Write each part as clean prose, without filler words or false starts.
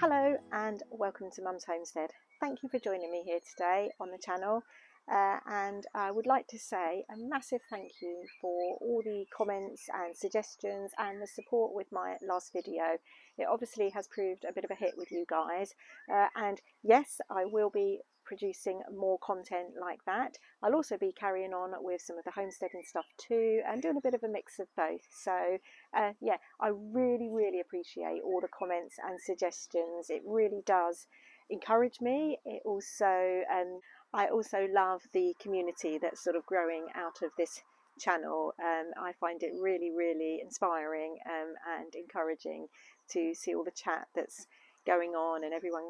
Hello and welcome to Mum's Homestead. Thank you for joining me here today on the channel, and I would like to say a massive thank you for all the comments and suggestions and the support with my last video. It obviously has proved a bit of a hit with you guys, and yes, I will be producing more content like that. I'll also be carrying on with some of the homesteading stuff too and doing a bit of a mix of both. So yeah, I really appreciate all the comments and suggestions. It really does encourage me. It also, I also love the community that's sort of growing out of this channel. I find it really inspiring and encouraging to see all the chat that's going on and everyone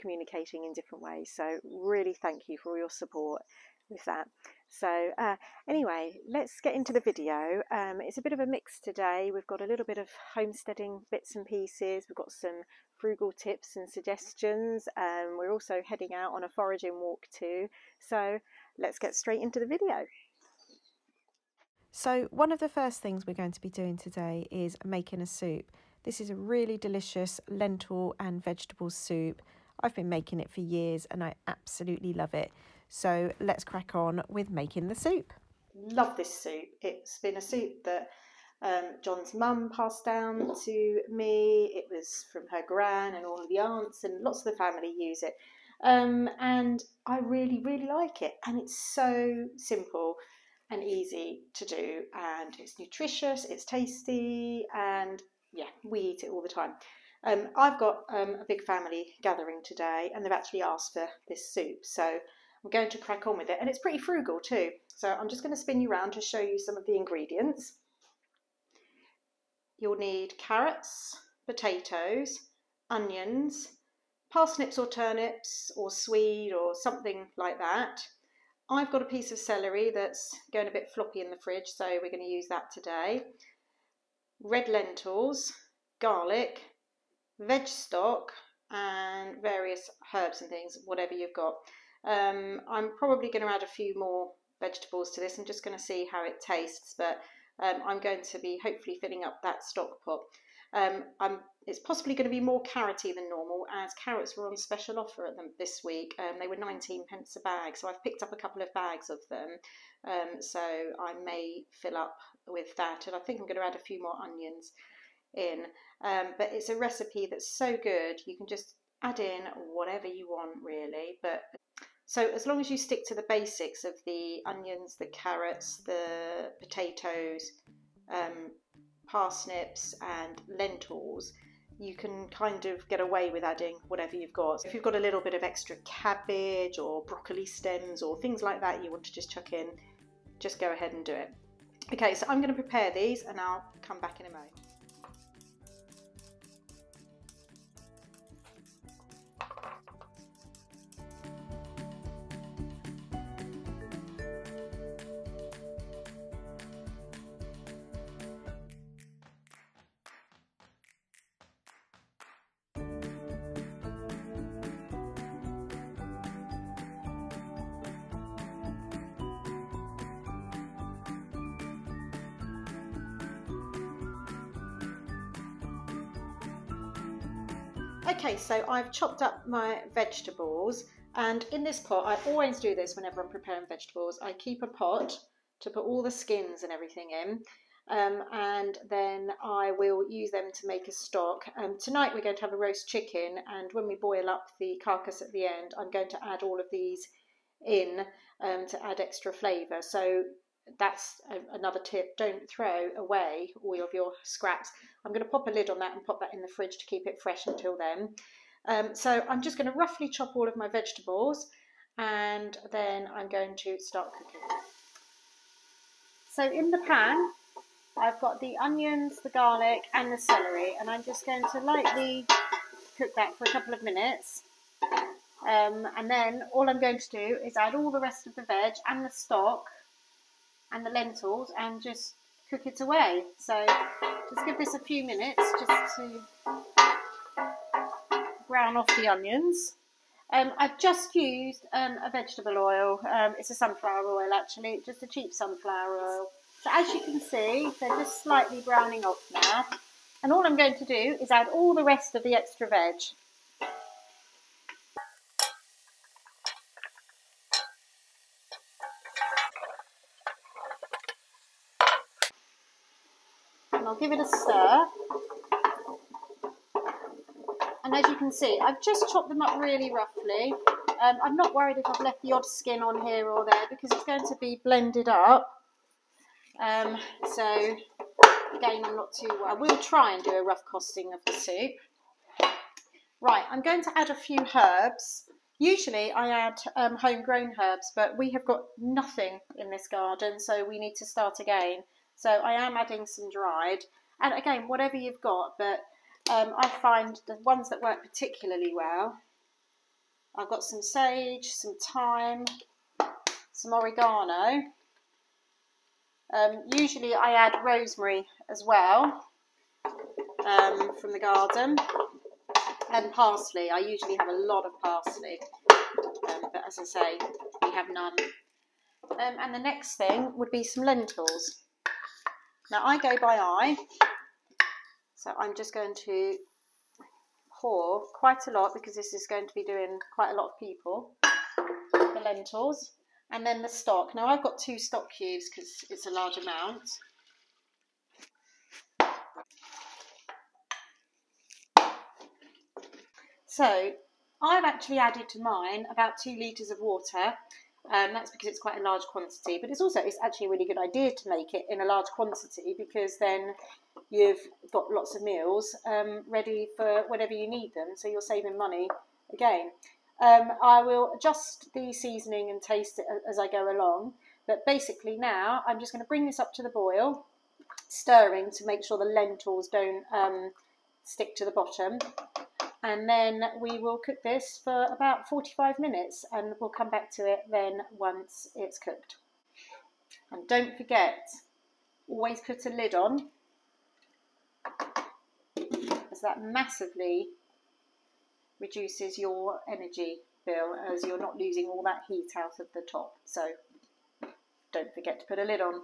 communicating in different ways. So really thank you for all your support with that. So anyway, let's get into the video. It's a bit of a mix today. We've got a little bit of homesteading bits and pieces, we've got some frugal tips and suggestions, and we're also heading out on a foraging walk too. So let's get straight into the video. So one of the first things we're going to be doing today is making a soup. This is a really delicious lentil and vegetable soup. I've been making it for years and I absolutely love it. So let's crack on with making the soup. Love this soup. It's been a soup that John's mum passed down to me. It was from her gran and all of the aunts, and lots of the family use it. And I really like it. And it's so simple and easy to do. And it's nutritious, it's tasty, and yeah, we eat it all the time. I've got a big family gathering today and they've actually asked for this soup, so I'm going to crack on with it. And it's pretty frugal too, so I'm just going to spin you around to show you some of the ingredients. You'll need carrots, potatoes, onions, parsnips or turnips or swede or something like that. I've got a piece of celery that's going a bit floppy in the fridge, so we're going to use that today. Red lentils, garlic, veg stock, and various herbs and things, whatever you've got. I'm probably going to add a few more vegetables to this. I'm just going to see how it tastes, but I'm going to be hopefully filling up that stock pot. It's possibly going to be more carroty than normal, as carrots were on special offer at them this week. They were 19 pence a bag, so I've picked up a couple of bags of them. So I may fill up with that, and I think I'm going to add a few more onions in. But it's a recipe that's so good, you can just add in whatever you want really. But so as long as you stick to the basics of the onions, the carrots, the potatoes, parsnips and lentils, you can kind of get away with adding whatever you've got. So if you've got a little bit of extra cabbage or broccoli stems or things like that you want to just chuck in, just go ahead and do it. Okay, so I'm going to prepare these and I'll come back in a moment. Okay, so I've chopped up my vegetables, and in this pot, I always do this whenever I'm preparing vegetables, I keep a pot to put all the skins and everything in, and then I will use them to make a stock. Tonight we're going to have a roast chicken, and when we boil up the carcass at the end, I'm going to add all of these in to add extra flavour. So that's another tip, don't throw away all of your scraps. I'm going to pop a lid on that and pop that in the fridge to keep it fresh until then. So I'm just going to roughly chop all of my vegetables and then I'm going to start cooking. So in the pan I've got the onions, the garlic and the celery, and I'm just going to lightly cook that for a couple of minutes. And then all I'm going to do is add all the rest of the veg and the stock and the lentils and just cook it away. So just give this a few minutes just to brown off the onions. I've just used a vegetable oil. It's a sunflower oil actually, just a cheap sunflower oil. So as you can see, they're just slightly browning off now. And all I'm going to do is add all the rest of the extra veg. and I'll give it a stir. And as you can see, I've just chopped them up really roughly. I'm not worried if I've left the odd skin on here or there because it's going to be blended up. So again, I'm not too, I will try and do a rough costing of the soup. Right, I'm going to add a few herbs. Usually I add homegrown herbs, but we have got nothing in this garden, so we need to start again. So I am adding some dried, and again, whatever you've got, but I find the ones that work particularly well. I've got some sage, some thyme, some oregano. Usually I add rosemary as well from the garden, and parsley. I usually have a lot of parsley, but as I say, we have none. And the next thing would be some lentils. Now I go by eye, so I'm just going to pour quite a lot because this is going to be doing quite a lot of people, the lentils, and then the stock. Now I've got 2 stock cubes because it's a large amount. So I've actually added to mine about 2 litres of water. That's because it's quite a large quantity, but it's actually a really good idea to make it in a large quantity because then you've got lots of meals ready for whenever you need them, so you're saving money again. I will adjust the seasoning and taste it as I go along, but basically now I'm just going to bring this up to the boil, stirring to make sure the lentils don't stick to the bottom. And then we will cook this for about 45 minutes and we'll come back to it then once it's cooked. And don't forget, always put a lid on, as that massively reduces your energy bill as you're not losing all that heat out of the top. So don't forget to put a lid on.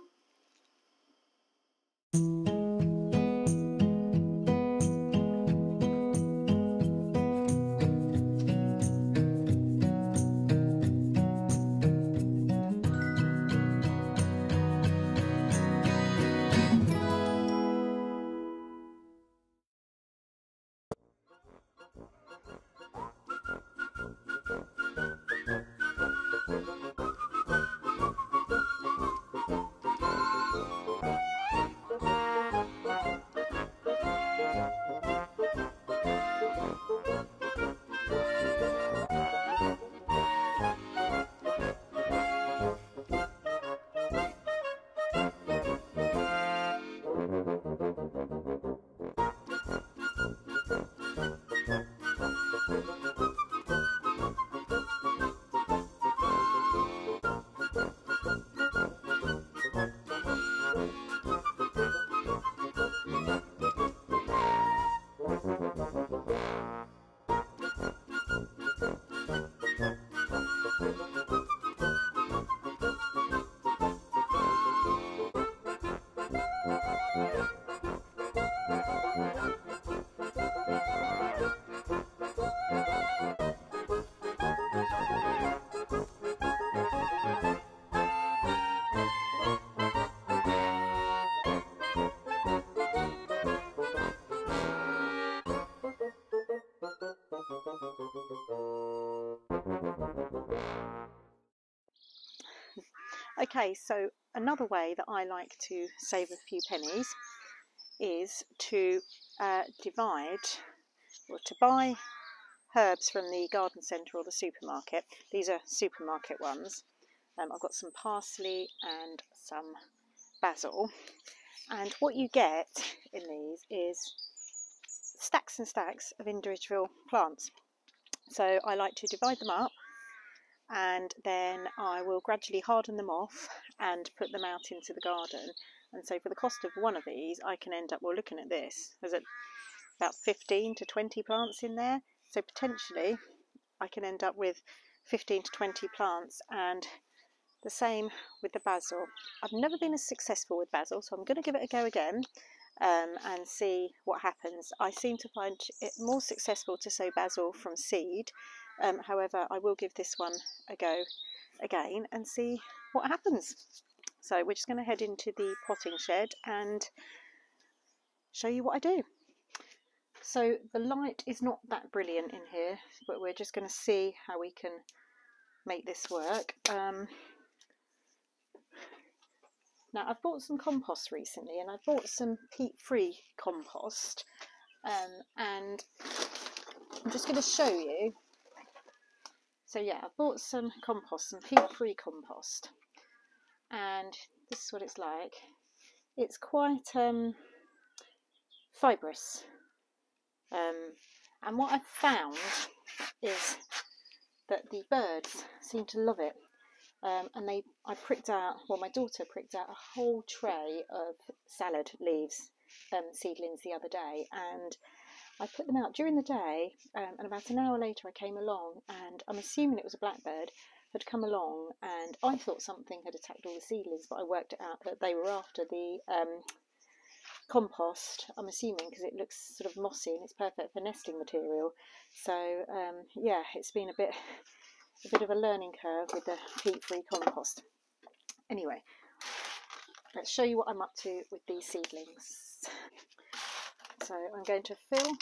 Okay, so another way that I like to save a few pennies is to divide, or to buy herbs from the garden centre or the supermarket. These are supermarket ones. I've got some parsley and some basil, and what you get in these is stacks and stacks of individual plants. So I like to divide them up, and then I will gradually harden them off and put them out into the garden. And so for the cost of one of these, I can end up, well, looking at this, there's about 15 to 20 plants in there. So potentially I can end up with 15 to 20 plants, and the same with the basil. I've never been as successful with basil, so I'm going to give it a go again and see what happens. I seem to find it more successful to sow basil from seed. However, I will give this one a go again and see what happens. So we're just going to head into the potting shed and show you what I do. So the light is not that brilliant in here, but we're just going to see how we can make this work. Now I've bought some compost recently, and I've bought some peat-free compost, and I'm just going to show you. So yeah, I've bought some compost, some peat-free compost, and this is what it's like. It's quite fibrous. And what I've found is that the birds seem to love it, and I pricked out, well, my daughter pricked out a whole tray of salad leaves, seedlings, the other day, and I put them out during the day, and about an hour later I came along, and I'm assuming it was a blackbird, had come along, and I thought something had attacked all the seedlings, but I worked it out that they were after the compost, I'm assuming, because it looks sort of mossy and it's perfect for nesting material. So yeah, it's been a bit of a learning curve with the peat-free compost. Anyway, let's show you what I'm up to with these seedlings. So I'm going to fill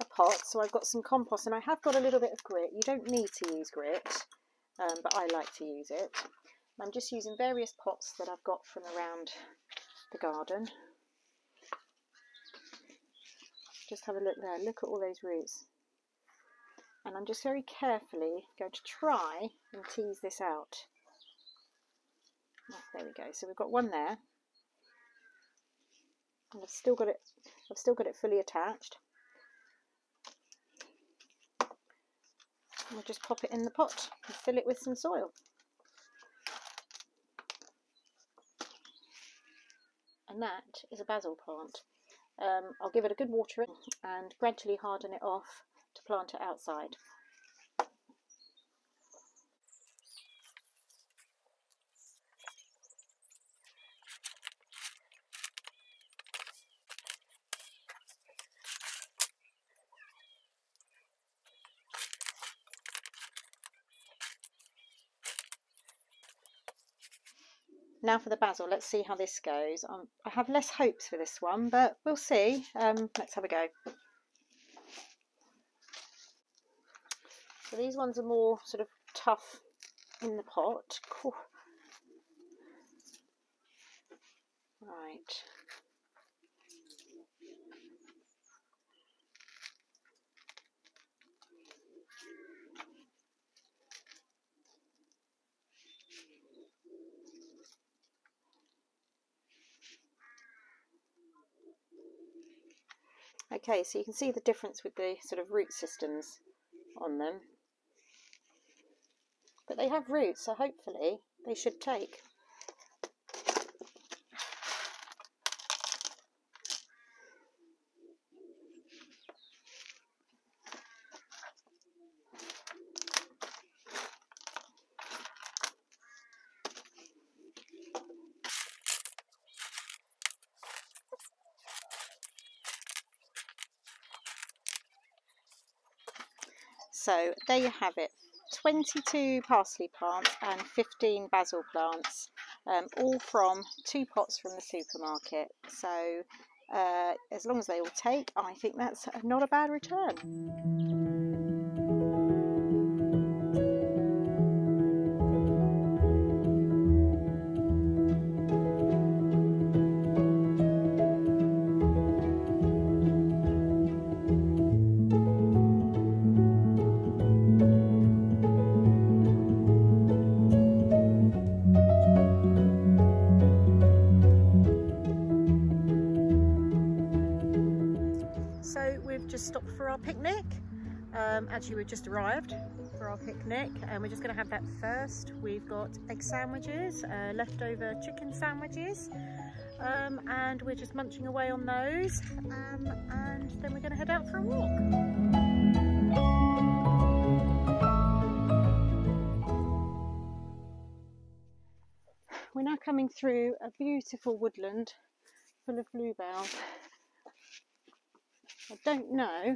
a pot. So I've got some compost, and I have got a little bit of grit. You don't need to use grit, but I like to use it. I'm just using various pots that I've got from around the garden. Just have a look there, look at all those roots, and I'm just very carefully going to try and tease this out. Oh, there we go. So we've got one there, and I've still got it fully attached, and we'll just pop it in the pot and fill it with some soil, and that is a basil plant. I'll give it a good watering and gradually harden it off to plant it outside. Now for the basil, let's see how this goes. I have less hopes for this one, but we'll see. Let's have a go. So these ones are more sort of tough in the pot. Cool. Right. Okay, so you can see the difference with the sort of root systems on them, but they have roots, so hopefully they should take. So there you have it, 22 parsley plants and 15 basil plants, all from two pots from the supermarket. So as long as they all take, I think that's not a bad return. Picnic. Actually, we've just arrived for our picnic, and we're just going to have that first. We've got egg sandwiches, leftover chicken sandwiches, and we're just munching away on those, and then we're going to head out for a walk. We're now coming through a beautiful woodland full of bluebells. I don't know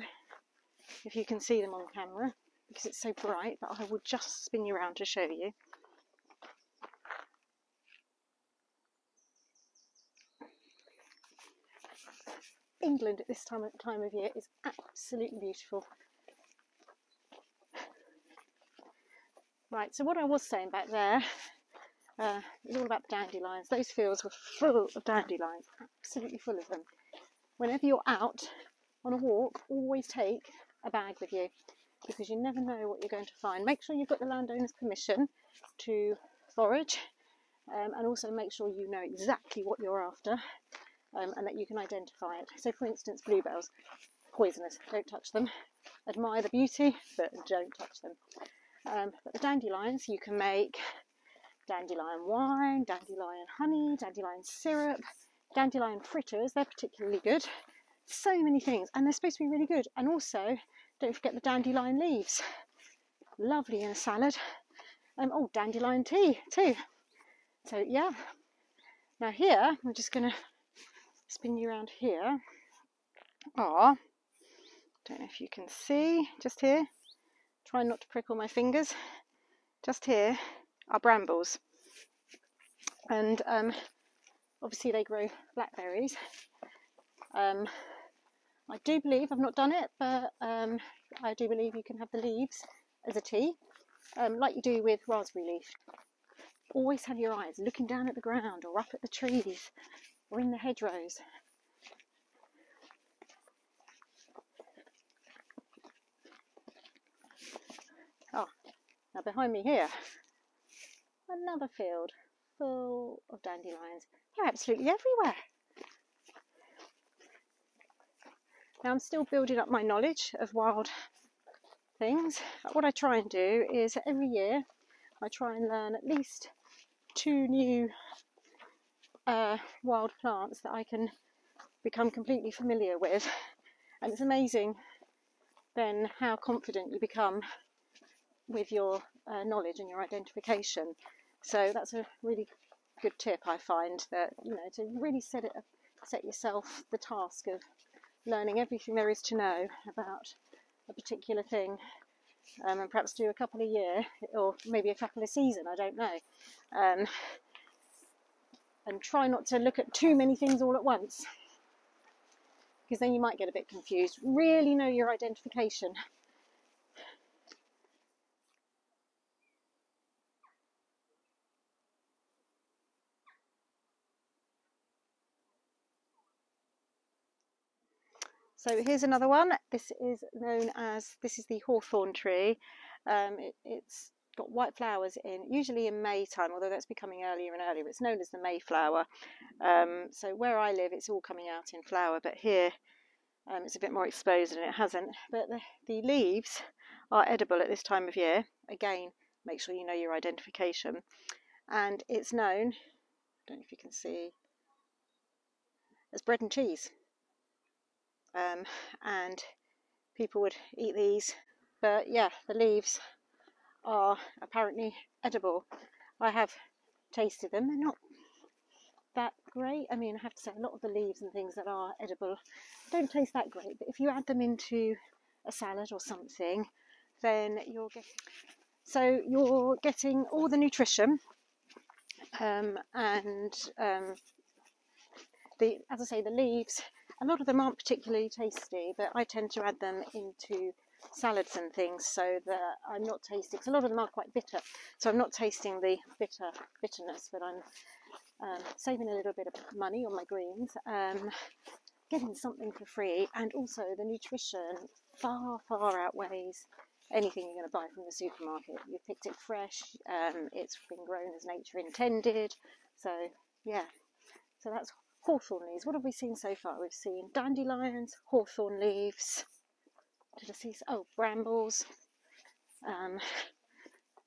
if you can see them on camera because it's so bright, but I will just spin you around to show you. England at this time of year is absolutely beautiful. Right, so what I was saying back there, it was all about dandelions. Those fields were full of dandelions, absolutely full of them. Whenever you're out on a walk, always take a bag with you, because you never know what you're going to find. Make sure you've got the landowner's permission to forage, and also make sure you know exactly what you're after, and that you can identify it. So for instance, bluebells, poisonous, don't touch them. Admire the beauty, but don't touch them. But the dandelions, you can make dandelion wine, dandelion honey, dandelion syrup, dandelion fritters, they're particularly good. So many things, and they're supposed to be really good. And also, don't forget the dandelion leaves, lovely in a salad. Oh, dandelion tea too. So yeah, now here, I'm just going to spin you around here. Ah, don't know if you can see, just here, try not to prick all my fingers, just here are brambles. And obviously they grow blackberries. I do believe, I've not done it, but I do believe you can have the leaves as a tea, like you do with raspberry leaf. Always have your eyes looking down at the ground, or up at the trees, or in the hedgerows. Oh, now behind me here, another field full of dandelions. They're absolutely everywhere. Now I'm still building up my knowledge of wild things. What I try and do is every year I try and learn at least 2 new wild plants that I can become completely familiar with, and it's amazing then how confident you become with your knowledge and your identification. So that's a really good tip, I find, that to really set yourself the task of learning everything there is to know about a particular thing, and perhaps do a couple a year, or maybe a couple a season, I don't know, and try not to look at too many things all at once, because then you might get a bit confused. Really know your identification. So here's another one. This is known as, this is the hawthorn tree. It's got white flowers in, usually in May time, although that's becoming earlier and earlier. It's known as the Mayflower. So where I live, it's all coming out in flower, but here it's a bit more exposed and it hasn't. But the leaves are edible at this time of year. Again, make sure you know your identification. And it's known, don't know if you can see, as bread and cheese. And people would eat these, but yeah, the leaves are apparently edible. I have tasted them. They're not that great. I mean, I have to say, a lot of the leaves and things that are edible don't taste that great, but if you add them into a salad or something, then you're getting, so you're getting all the nutrition, as I say, the leaves, a lot of them aren't particularly tasty, but I tend to add them into salads and things so that I'm not tasting, because a lot of them are quite bitter, so I'm not tasting the bitterness, but I'm saving a little bit of money on my greens, getting something for free, and also the nutrition far, far outweighs anything you're going to buy from the supermarket. You picked it fresh, it's been grown as nature intended, so yeah, so that's hawthorn leaves. What have we seen so far? We've seen dandelions, hawthorn leaves, did I see, oh, brambles,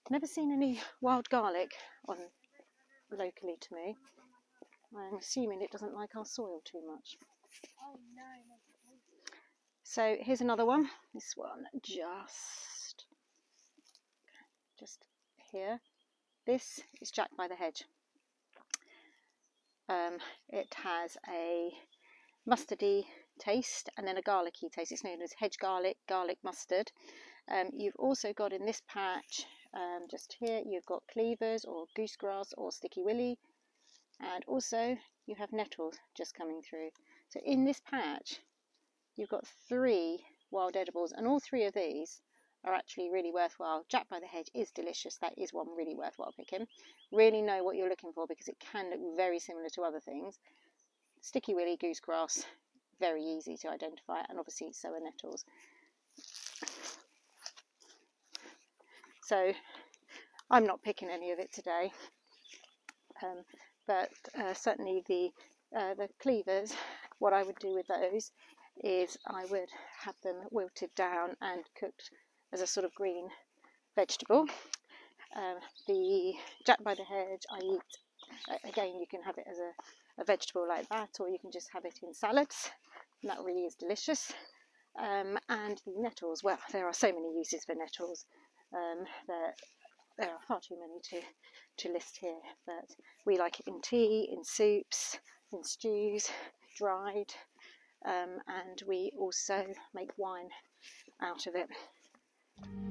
never seen any wild garlic on locally to me. I'm assuming it doesn't like our soil too much. So here's another one, this one just here, this is Jack by the hedge. It has a mustardy taste and then a garlicky taste. It's known as hedge garlic, garlic mustard. You've also got in this patch, just here, you've got cleavers or goosegrass or sticky willy, and also you have nettles just coming through. So in this patch, you've got 3 wild edibles, and all 3 of these are actually really worthwhile. Jack by the Hedge is delicious. That is one really worthwhile picking. Really know what you're looking for because it can look very similar to other things. Sticky willy, goose grass, very easy to identify, and obviously so are nettles. So I'm not picking any of it today, but certainly the cleavers, what I would do with those is I would have them wilted down and cooked as a sort of green vegetable. The Jack by the Hedge I eat, again, you can have it as a vegetable like that, or you can just have it in salads, and that really is delicious. And the nettles, well, there are so many uses for nettles, there are far too many to list here, but we like it in tea, in soups, in stews, dried, and we also make wine out of it.